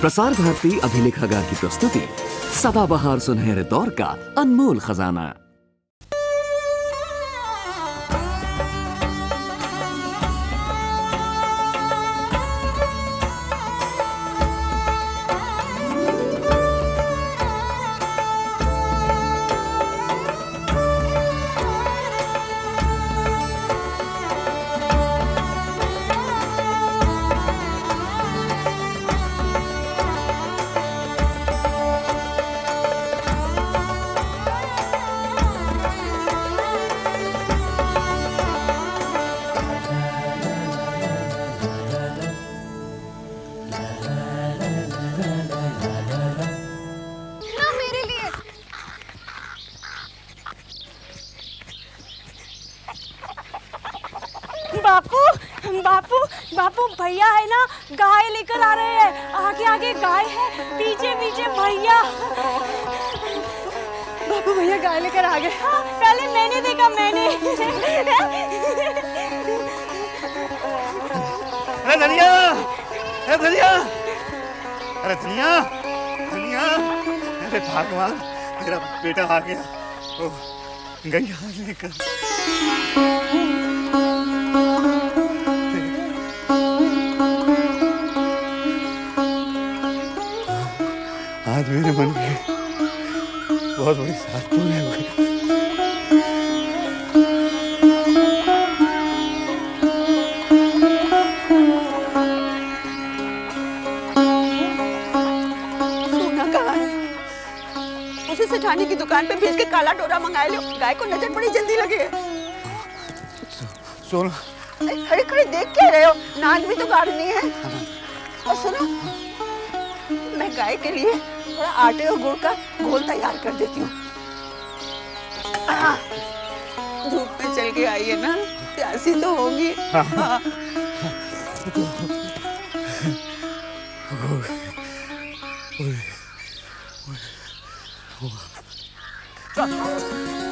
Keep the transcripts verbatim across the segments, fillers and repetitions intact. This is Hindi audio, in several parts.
प्रसार भारती अभिलेखागार की प्रस्तुति सदाबहार सुनहरे दौर का अनमोल खजाना। बापू बापू भैया है ना, गाय लेकर आ रहे हैं। आगे आगे गाय है, पीछे पीछे भैया। बापू भैया गाय लेकर आ गए। हाँ, पहले मैंने देखा, मैंने। अरे धनिया, अरे धनिया, अरे धनिया, धनिया, अरे भगवान, मेरा बेटा आ गया। ओ, गैया लेकर। आज मेरे मन में बहुत बड़ी साथ है। सोना कहाँ है? उसे सेठानी की दुकान पे भेज के काला डोरा मंगाए लो, गाय को नजर बड़ी जल्दी लगे। सोना खड़े खड़े देख क्या रहे हो? नाच भी तो गाड़नी है। और सुनो, मैं गाय के लिए थोड़ा आटे और गुड़ का घोल तैयार कर देती हूँ। धूप में चल के आई है ना, प्यासी तो होगी। और और बापू और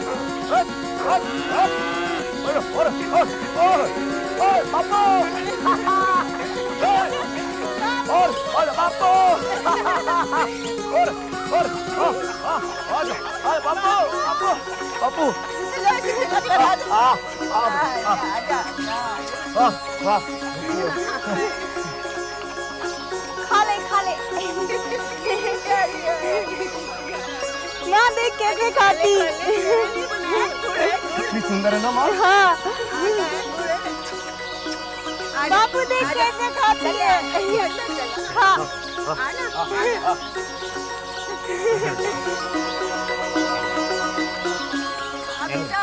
और और और बापू बापू बापू आ आ आ आ खा ले खा ले। यहाँ देख कैसे खाती, कितनी सुंदर है ना माँ। हाँ बापू देख कैसे खाती है। खा आजा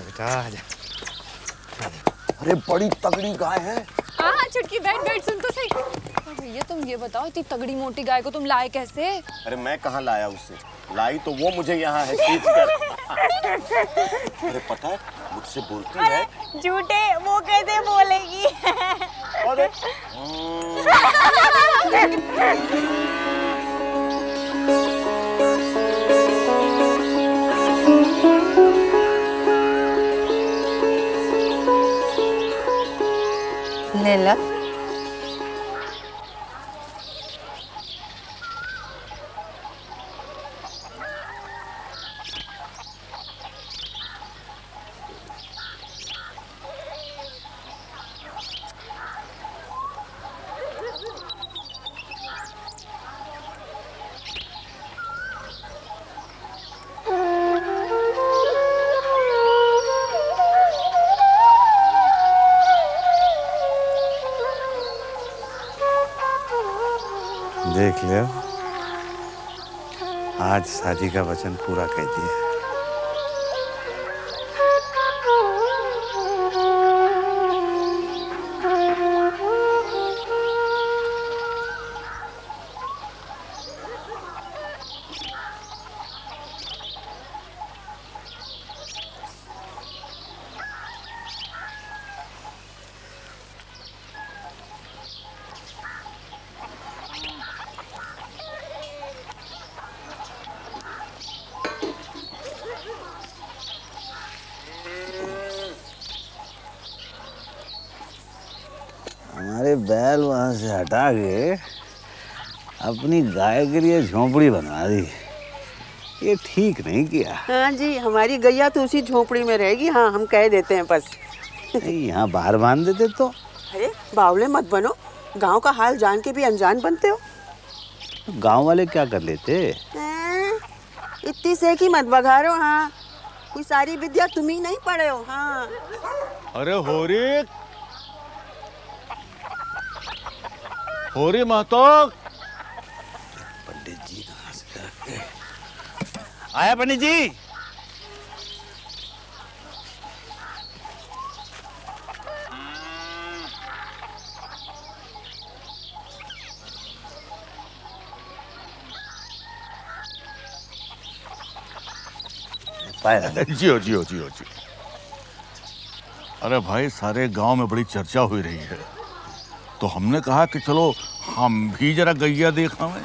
बेटा आजा। अरे बड़ी तगड़ी गाय है। हाँ चुटकी बैठ बैठ सुन तो सही। भैया तुम ये बताओ, इतनी तगड़ी मोटी गाय को तुम लाए कैसे? अरे मैं कहाँ लाया उसे, लाई तो वो मुझे यहाँ है खींच कर। अरे पता है मुझसे बोलती है। झूठे, वो कैसे बोलेगी? अरे लेला देख लियो, आज शादी का वचन पूरा कर दिया। बैल वहाँ से हटा के अपनी गाय के लिए झोंपड़ी बनवा दी, ये ठीक नहीं किया। हाँ जी, हमारी गैया तो उसी झोंपड़ी में रहेगी। हाँ, हम कह देते हैं बस। यहाँ बाहर बांध देते तो। अरे बावले मत बनो, गांव का हाल जान के भी अनजान बनते हो। गांव वाले क्या कर लेते? इतनी से की मत बघारो। हाँ, कोई सारी विद्या तुम ही नहीं पढ़े हो। हाँ। अरे होरी होरी महतो, पंडित जी कहाँ से आया? पंडित जी जियो जियो जियो जियो। अरे भाई, सारे गांव में बड़ी चर्चा हुई रही है, तो हमने कहा कि चलो हम भी जरा गैया देखा। मैं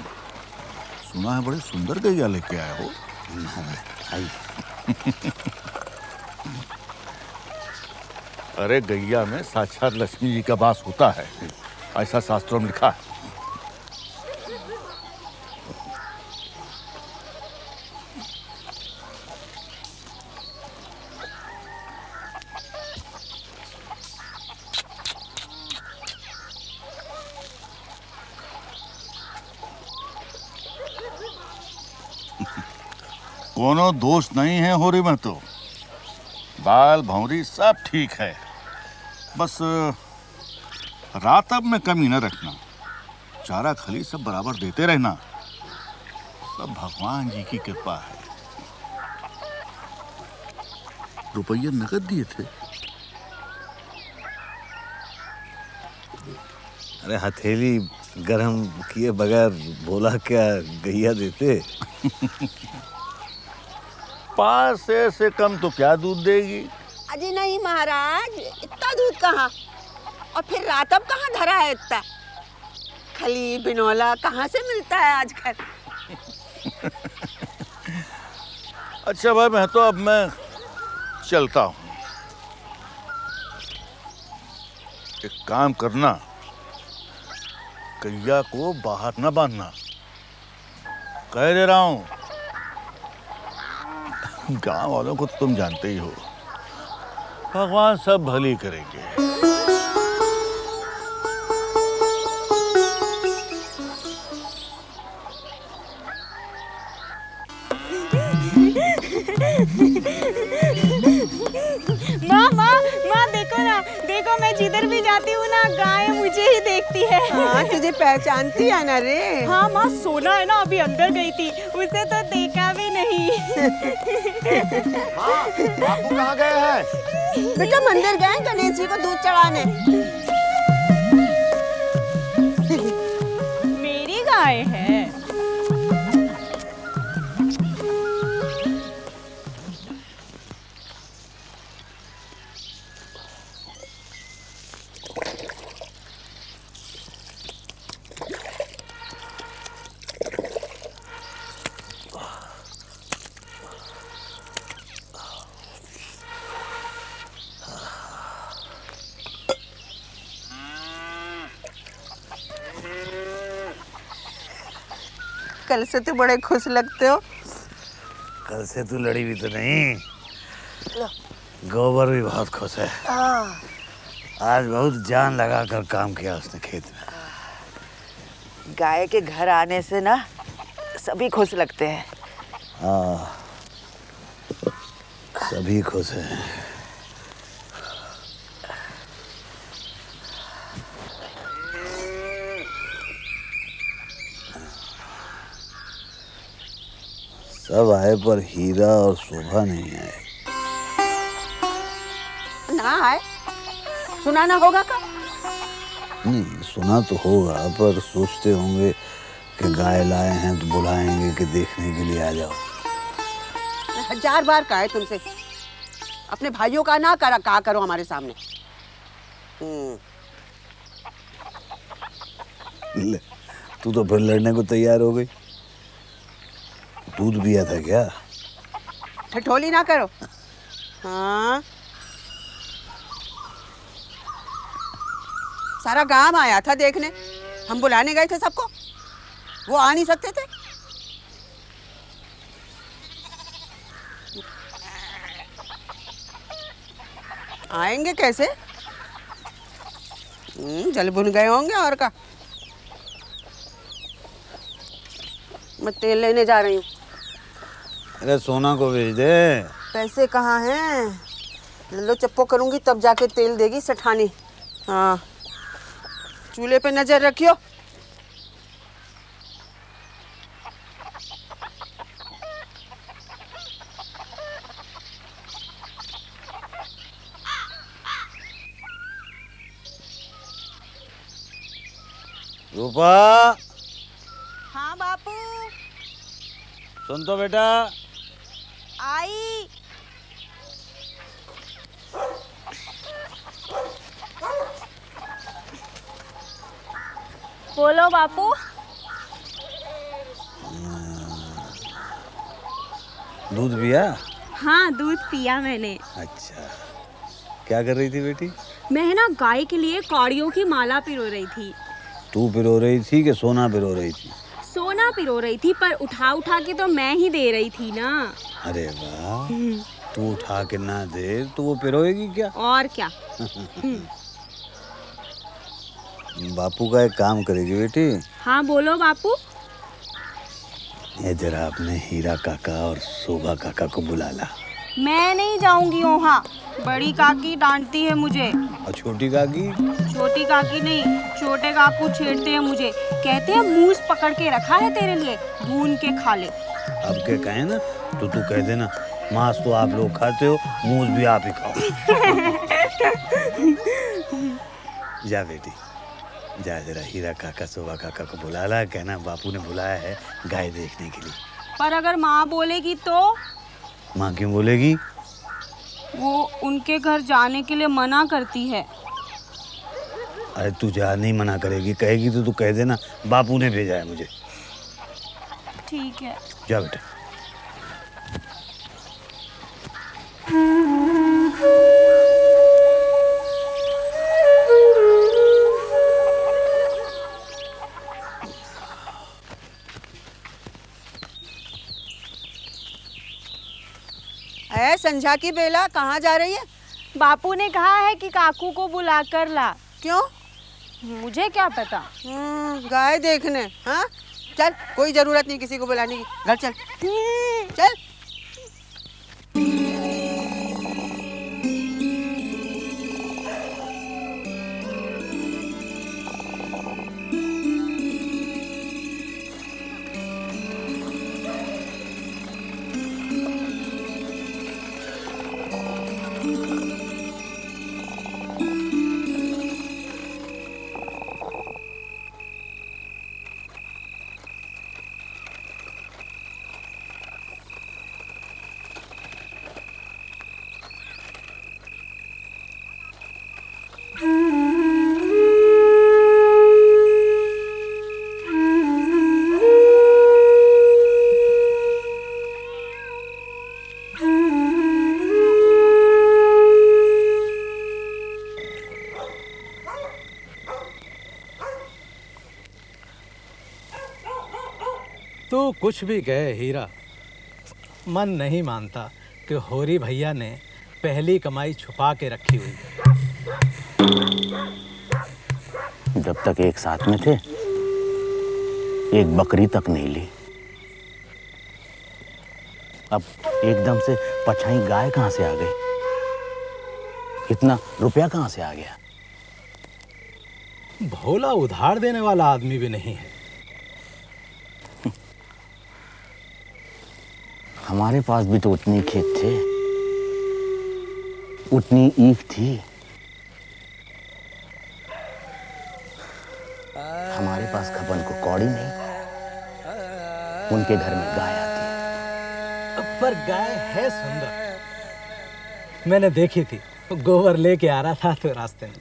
सुना है बड़ी सुंदर गैया लेके आए हो। अरे गैया में साक्षात लक्ष्मी जी का वास होता है, ऐसा शास्त्रों में लिखा है। कोनो दोष नहीं है होरी में, तो बाल भौंरी सब ठीक है, बस रात अब में कमी न रखना, चारा खली सब बराबर देते रहना, सब भगवान जी की कृपा है। रुपये नकद दिए थे। अरे हथेली गरम किए बगैर बोला क्या गैया देते? पास से कम तो क्या दूध देगी? अजी नहीं महाराज, इतना दूध कहाँ, और फिर रातब कहाँ धरा है इतना? खली बिनौला कहाँ से मिलता है आजकल? अच्छा भाई, मैं तो अब मैं चलता हूँ। एक काम करना, गैया को बाहर ना बांधना, कह दे रहा हूँ। गाँव वालों को तुम जानते ही हो, भगवान सब भली करेंगे। माँ माँ माँ, देखो ना, देखो मैं जिधर भी जाती हूँ ना, गाय मुझे ही देखती है। हाँ, तुझे पहचानती है ना रे? हाँ माँ, सोना है ना अभी अंदर गई थी, उसे तो देखा भी नहीं। माँ, बाबू कहाँ गए हैं? बेटा मंदिर गए हैं गणेश जी को दूध चढ़ाने। मेरी गाय है। कल से तो बड़े खुश लगते हो। कल से तू लड़ी भी तो नहीं। गोबर भी बहुत खुश है। आज बहुत जान लगा कर काम किया उसने खेत में। गाय के घर आने से ना सभी खुश लगते हैं। हाँ, सभी खुश हैं। सब आए पर हीरा और शोभा नहीं आए। ना आए, सुना ना होगा का? नहीं, सुना तो होगा, पर सोचते होंगे कि गाय लाए हैं तो बुलाएंगे कि देखने के लिए आ जाओ। हजार बार कहा है तुमसे, अपने भाइयों का ना करा कहा करो हमारे सामने। तू तो फिर लड़ने को तैयार हो गई। दूध पिया था क्या? ठठोली ना करो। हाँ, सारा गांव आया था देखने, हम बुलाने गए थे सबको, वो आ नहीं सकते थे। आएंगे कैसे? जल भुन गए होंगे और का। मैं तेल लेने जा रही हूँ। अरे सोना को भेज दे। पैसे कहाँ हैं? लो चप्पो करूँगी तब जाके तेल देगी सेठानी। हाँ, चूल्हे पे नजर रखियो। रूपा। हाँ बापू। सुन तो बेटा। आई। बोलो बापू। दूध पिया? हाँ दूध पिया मैंने। अच्छा, क्या कर रही थी बेटी? मैं ना गाय के लिए कौड़ियों की माला पिरो रही थी। तू पिरो रही थी कि सोना पिरो रही थी? सोना पिरो रही थी, पर उठा उठा के तो मैं ही दे रही थी ना। अरे वाह, तू उठा के ना दे तो वो पिरोएगी क्या? और क्या। बापू का एक काम करेगी बेटी। हाँ बोलो बापू। ये जरा अपने हीरा काका और शोभा काका को बुला ला। मैं नहीं जाऊंगी वहाँ, बड़ी काकी डांटती है मुझे। और छोटी काकी? छोटी काकी नहीं, छोटे काकू छेड़ते हैं मुझे, कहते हैं मूस पकड़ के रखा है तेरे लिए, भून के खा ले। अब के कहे ना तो तू कह देना मांस तो आप लोग खाते हो, मूस भी आप ही खाओ। जा बेटी जा, जरा हीरा काका शोभा काका को बुला ला, कहना बापू ने बुलाया है गाय देखने के लिए। पर अगर माँ बोलेगी तो? माँ क्यों बोलेगी? वो उनके घर जाने के लिए मना करती है। अरे तू जा, नहीं मना करेगी, कहेगी तो तू कह देना बापू ने भेजा है मुझे। ठीक है जा बेटा। संझा की बेला, कहाँ जा रही है? बापू ने कहा है कि काकू को बुला कर ला। क्यों? मुझे क्या पता। हम्म, गाय देखने। हाँ चल, कोई जरूरत नहीं किसी को बुलाने की, घर चल चल। कुछ भी गए हीरा, मन नहीं मानता कि होरी भैया ने पहली कमाई छुपा के रखी हुई। जब तक एक साथ में थे एक बकरी तक नहीं ली, अब एकदम से पछाई गाय कहाँ से आ गई? इतना रुपया कहाँ से आ गया? भोला उधार देने वाला आदमी भी नहीं है। हमारे पास भी तो उतनी खेत थे, उतनी ईख थी, हमारे पास खपन को कौड़ी नहीं, उनके घर में गाय आती। पर गाय है सुंदर, मैंने देखी थी, गोबर लेके आ रहा था तो रास्ते में।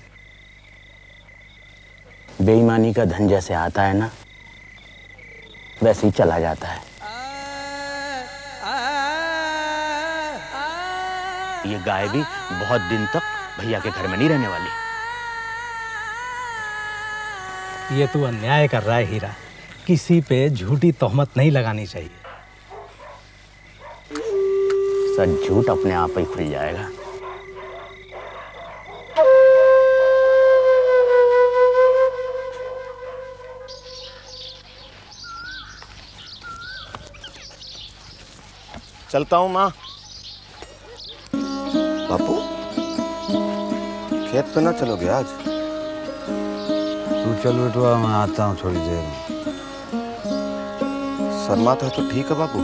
बेईमानी का धन जैसे आता है ना, वैसे ही चला जाता है। ये गाय भी बहुत दिन तक भैया के घर में नहीं रहने वाली। ये तू अन्याय कर रहा है हीरा, किसी पे झूठी तोहमत नहीं लगानी चाहिए। सर झूठ अपने आप ही खुल जाएगा। चलता हूं माँ। बापू खेत पे ना चलोगे आज? तू चल बेटवा, मैं आता हूँ थोड़ी देर में। शर्मा था तो ठीक है बापू,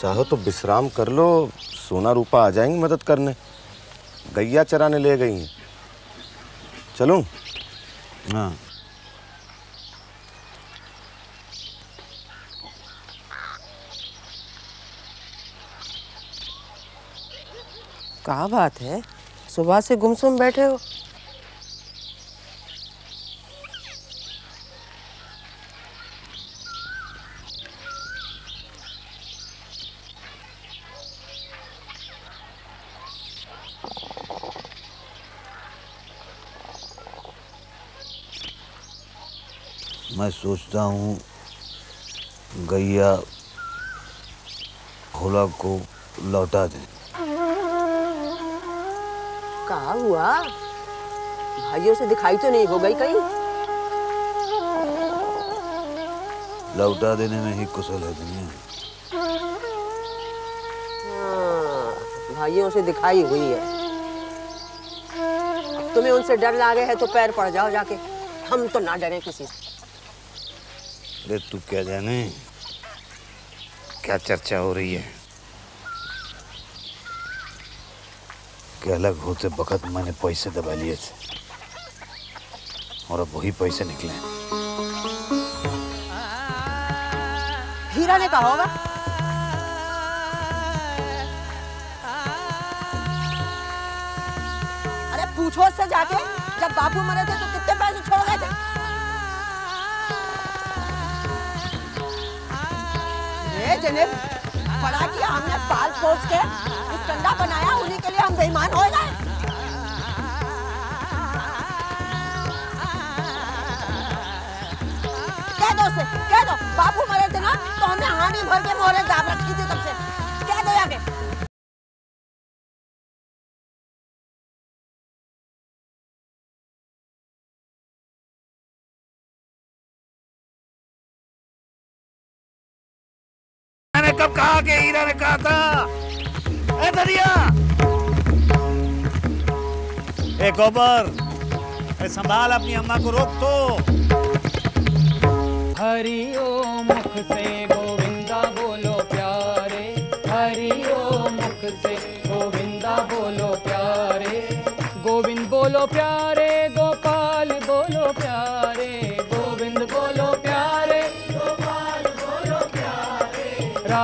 चाहो तो विश्राम कर लो, सोना रूपा आ जाएंगी मदद करने, गैया चराने ले गई हैं। चलूं? हाँ। क्या बात है, सुबह से गुमसुम बैठे हो? मैं सोचता हूँ गैया भोला को लौटा दें। क्या हुआ भाइयों से दिखाई तो नहीं हो गई कहीं? लौटा देने में ही कुशल है दुनिया। हाँ, भाइयों से दिखाई हुई है। अब तुम्हें उनसे डर लगे है तो पैर पड़ जाओ जाके, हम तो ना डरे किसी से। अरे तू क्या जाने क्या चर्चा हो रही है? कि अलग होते वक्त मैंने पैसे दबा लिए थे और अब वही पैसे निकले। हीरा ने कहा होगा। अरे पूछो उससे जाके, जब बापू मरे थे तो कितने पैसे छोड़ गए थे? ये जनेब बड़ा किया हमने, पाल पोस के उस कंधा बनाया, उन्हीं के लिए हम बेईमान हो गए। कह दो से, कह दो बापू मरे थे ना तो हमने हानी भर के मोहरे दाब रखी थी, तब से कह दो जाके। कब कहा कि हीरा ने कहा था? ए धनिया, ए गोबर, ए संभाल अपनी अम्मा को, रोक तो। हरि ओम मुख से गोविंदा बोलो प्यारे, हरि ओम मुख से गोविंदा बोलो प्यारे, गोविंद बोलो प्यारे, गोपाल बोलो प्यारे, गोविंद बोलो प्यारे,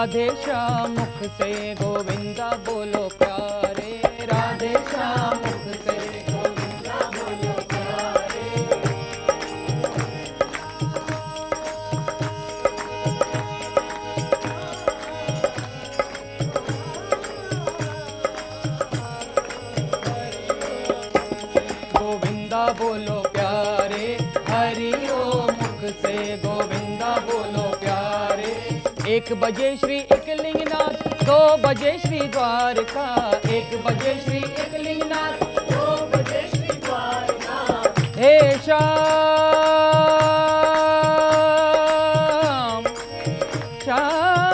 राधे श्याम मुख से गोविंदा बोलो प्यारे, राधे श्याम मुख से गोविंदा बोलो प्यारे। गोविंदा बोलो प्यारे, हरि ओम मुख से गोविंदा बोलो प्यारे। एक बजे श्री एकलिंगनाथ, दो बजे श्री द्वारका, एक बजे श्री एकलिंगनाथ, दो बजे श्री द्वारका। हे श्याम श्याम,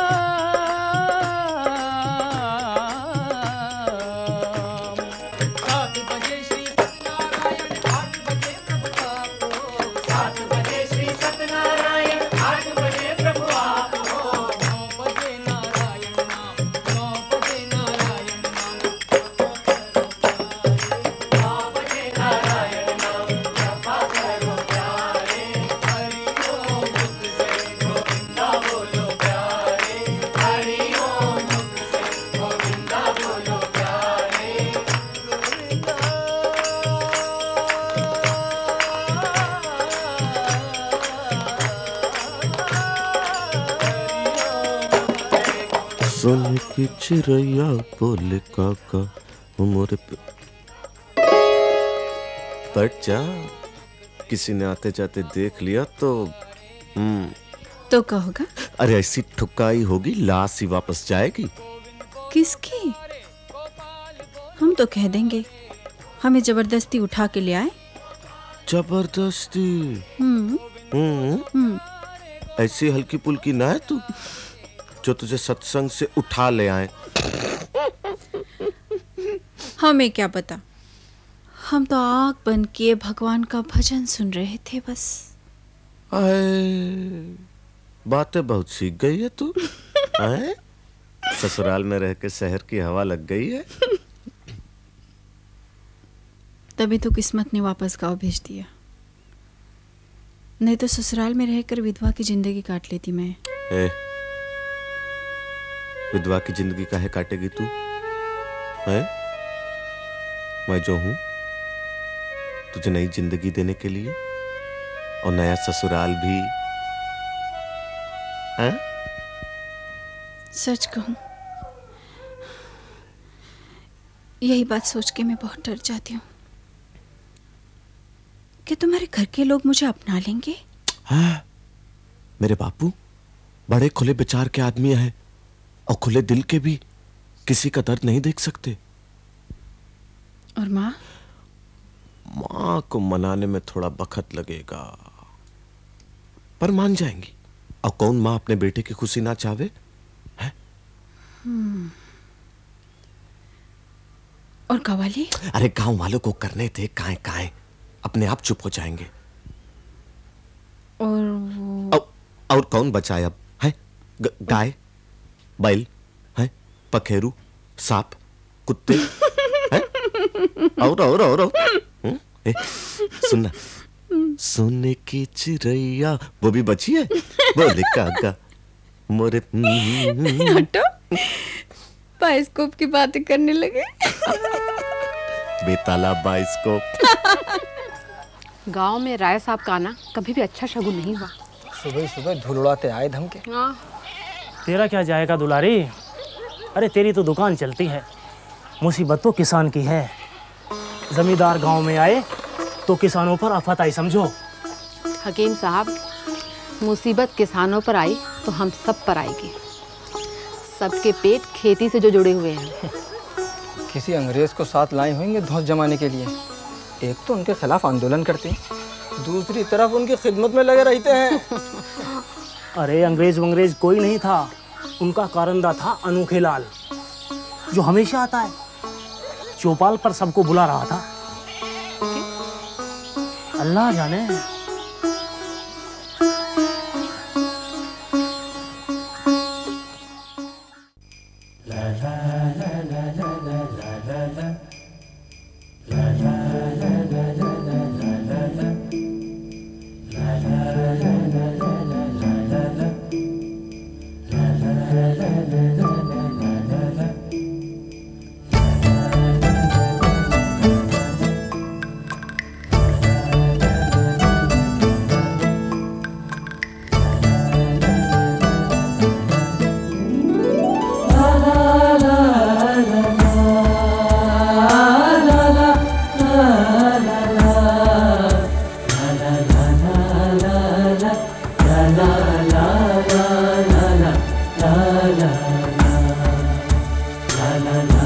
सात बजे श्री सत्यनारायण, आठ बजे प्रभु आपको, सात बजे श्री सत्यनारायण, आठ बजे प्रभु आपको। सोने की चिड़िया बोले काका, हमारे पे बट जा किसी ने आते जाते देख लिया तो हम्म तो क्या होगा? अरे ऐसी ठुकाई होगी, लाश ही वापस जाएगी। किसकी? हम तो कह देंगे हमें जबरदस्ती उठा के ले आए। जबरदस्ती? हम्म हम्म ऐसी हल्की पुल्की ना है तू जो तुझे सत्संग से उठा ले आए। हमें क्या पता, हम तो आग बन के भगवान का भजन सुन रहे थे बस। आए बातें बहुत सीख गई है तू। आए ससुराल में रह के शहर की हवा लग गई है। तभी तो किस्मत ने वापस गाँव भेज दिया, नहीं तो ससुराल में रहकर विधवा की जिंदगी काट लेती मैं। ए, विधवा की जिंदगी काहे काटेगी तू? है मैं जो हूं तुझे नई जिंदगी देने के लिए, और नया ससुराल भी। है सच कहूं यही बात सोच के मैं बहुत डर जाती हूं कि तुम्हारे घर के लोग मुझे अपना लेंगे। हाँ, मेरे बापू बड़े खुले विचार के आदमी हैं और खुले दिल के भी, किसी का दर्द नहीं देख सकते। और माँ? माँ को मनाने में थोड़ा वक्त लगेगा पर मान जाएंगी। और कौन माँ अपने बेटे की खुशी ना चाहे? है? हम्म। और गाँव वाले? अरे गाँव वालों को करने थे काए काए, अपने आप चुप हो जाएंगे। और वो औ, और कौन बचा है अब? है ग, गाय बैल है पखेरू सांप कुत्ते है? और और और, और। ए, सुनना सोने की चिड़ैया वो भी बची है। वो लिखा मोरे बाइस्कोप की बातें करने लगे। बेताला बाइस्कोप। गांव में राय साहब का आना कभी भी अच्छा शगुन नहीं हुआ। सुबह सुबह धुलवाते आए धमके। तेरा क्या जाएगा दुलारी, अरे तेरी तो दुकान चलती है। मुसीबत तो किसान की है, जमींदार गांव में आए तो किसानों पर आफत आई समझो। हकीम साहब मुसीबत किसानों पर आई तो हम सब पर आएगी, सबके पेट खेती से जो जुड़े हुए हैं। किसी अंग्रेज को साथ लाए होंगे धौंस जमाने के लिए। एक तो उनके खिलाफ आंदोलन करते हैं, दूसरी तरफ उनकी खिदमत में लगे रहते हैं। अरे अंग्रेज वंग्रेज कोई नहीं था, उनका कारंदा था अनोखे लाल, जो हमेशा आता है चौपाल पर सबको बुला रहा था। अल्लाह जाने la la la।